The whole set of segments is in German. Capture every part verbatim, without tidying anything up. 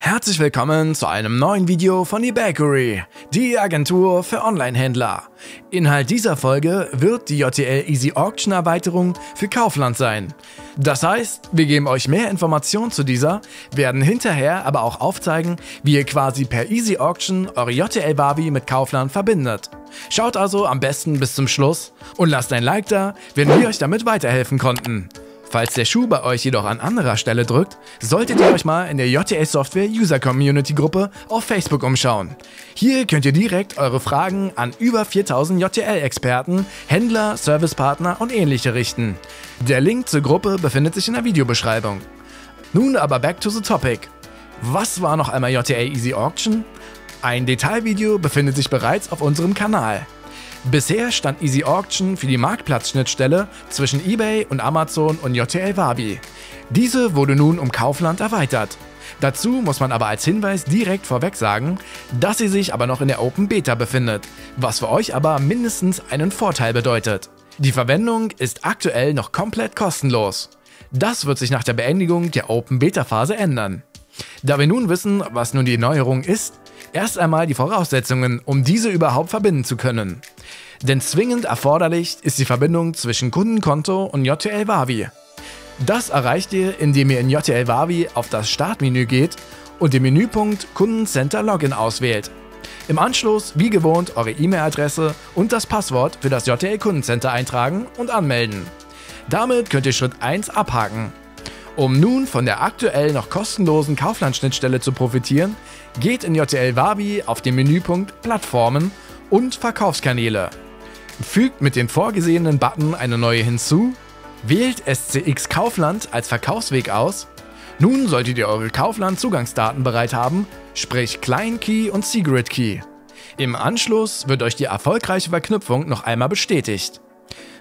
Herzlich willkommen zu einem neuen Video von eBakery, die Agentur für Online-Händler. Inhalt dieser Folge wird die J T L-eazyAuction Erweiterung für Kaufland sein. Das heißt, wir geben euch mehr Informationen zu dieser, werden hinterher aber auch aufzeigen, wie ihr quasi per eazyAuction eure J T L-Wawi mit Kaufland verbindet. Schaut also am besten bis zum Schluss und lasst ein Like da, wenn wir euch damit weiterhelfen konnten. Falls der Schuh bei euch jedoch an anderer Stelle drückt, solltet ihr euch mal in der J T L-Software-User-Community-Gruppe auf Facebook umschauen. Hier könnt ihr direkt eure Fragen an über viertausend J T L-Experten, Händler, Servicepartner und ähnliche richten. Der Link zur Gruppe befindet sich in der Videobeschreibung. Nun aber back to the topic. Was war noch einmal J T L-eazyAuction? Ein Detailvideo befindet sich bereits auf unserem Kanal. Bisher stand eazyAuction für die Marktplatzschnittstelle zwischen eBay und Amazon und J T L-Wawi. Diese wurde nun um Kaufland erweitert. Dazu muss man aber als Hinweis direkt vorweg sagen, dass sie sich aber noch in der Open Beta befindet, was für euch aber mindestens einen Vorteil bedeutet. Die Verwendung ist aktuell noch komplett kostenlos. Das wird sich nach der Beendigung der Open Beta Phase ändern. Da wir nun wissen, was nun die Neuerung ist, erst einmal die Voraussetzungen, um diese überhaupt verbinden zu können. Denn zwingend erforderlich ist die Verbindung zwischen Kundenkonto und J T L-Wawi. Das erreicht ihr, indem ihr in J T L-Wawi auf das Startmenü geht und den Menüpunkt Kundencenter Login auswählt. Im Anschluss wie gewohnt eure E-Mail-Adresse und das Passwort für das J T L-Kundencenter eintragen und anmelden. Damit könnt ihr Schritt eins abhaken. Um nun von der aktuell noch kostenlosen Kaufland-Schnittstelle zu profitieren, geht in J T L-Wawi auf den Menüpunkt Plattformen und Verkaufskanäle. Fügt mit dem vorgesehenen Button eine neue hinzu, wählt S C X Kaufland als Verkaufsweg aus. Nun solltet ihr eure Kaufland-Zugangsdaten bereit haben, sprich Client-Key und Secret-Key. Im Anschluss wird euch die erfolgreiche Verknüpfung noch einmal bestätigt.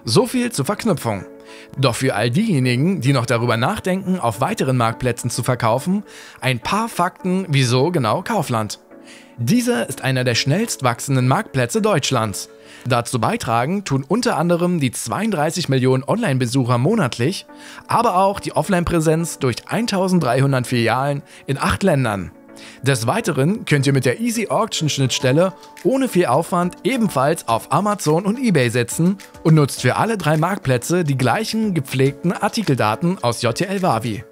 So viel zur Verknüpfung. Doch für all diejenigen, die noch darüber nachdenken, auf weiteren Marktplätzen zu verkaufen, ein paar Fakten, wieso genau Kaufland. Dieser ist einer der schnellst wachsenden Marktplätze Deutschlands. Dazu beitragen tun unter anderem die zweiunddreißig Millionen Online-Besucher monatlich, aber auch die Offline-Präsenz durch eintausenddreihundert Filialen in acht Ländern. Des Weiteren könnt ihr mit der eazyAuction-Schnittstelle ohne viel Aufwand ebenfalls auf Amazon und eBay setzen und nutzt für alle drei Marktplätze die gleichen gepflegten Artikeldaten aus J T L-Wawi.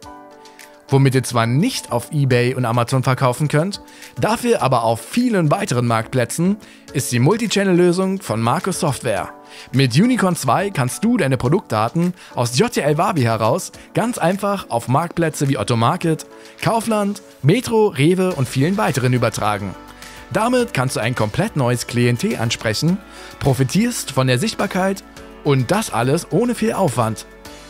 Womit ihr zwar nicht auf eBay und Amazon verkaufen könnt, dafür aber auf vielen weiteren Marktplätzen, ist die Multichannel-Lösung von Marko Software. Mit Unicorn zwei kannst du deine Produktdaten aus J T L-Wawi heraus ganz einfach auf Marktplätze wie Otto Market, Kaufland, Metro, Rewe und vielen weiteren übertragen. Damit kannst du ein komplett neues Klientel ansprechen, profitierst von der Sichtbarkeit und das alles ohne viel Aufwand.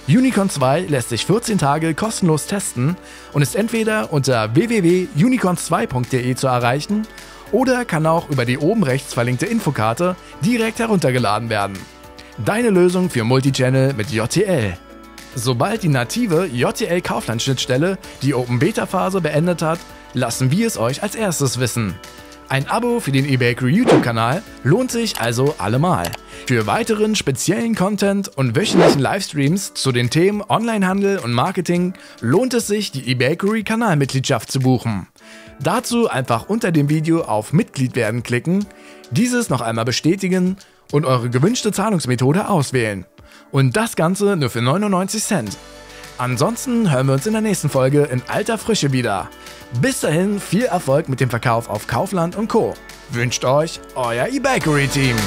Unicorn zwei lässt sich vierzehn Tage kostenlos testen und ist entweder unter w w w punkt unicorn zwei punkt de zu erreichen oder kann auch über die oben rechts verlinkte Infokarte direkt heruntergeladen werden. Deine Lösung für Multichannel mit J T L. Sobald die native J T L-Kaufland-Schnittstelle die Open-Beta-Phase beendet hat, lassen wir es euch als erstes wissen. Ein Abo für den eBakery YouTube-Kanal lohnt sich also allemal. Für weiteren speziellen Content und wöchentlichen Livestreams zu den Themen Onlinehandel und Marketing lohnt es sich, die eBakery-Kanalmitgliedschaft zu buchen. Dazu einfach unter dem Video auf Mitglied werden klicken, dieses noch einmal bestätigen und eure gewünschte Zahlungsmethode auswählen. Und das Ganze nur für neunundneunzig Cent. Ansonsten hören wir uns in der nächsten Folge in alter Frische wieder. Bis dahin viel Erfolg mit dem Verkauf auf Kaufland und Co. Wünscht euch euer eBakery-Team.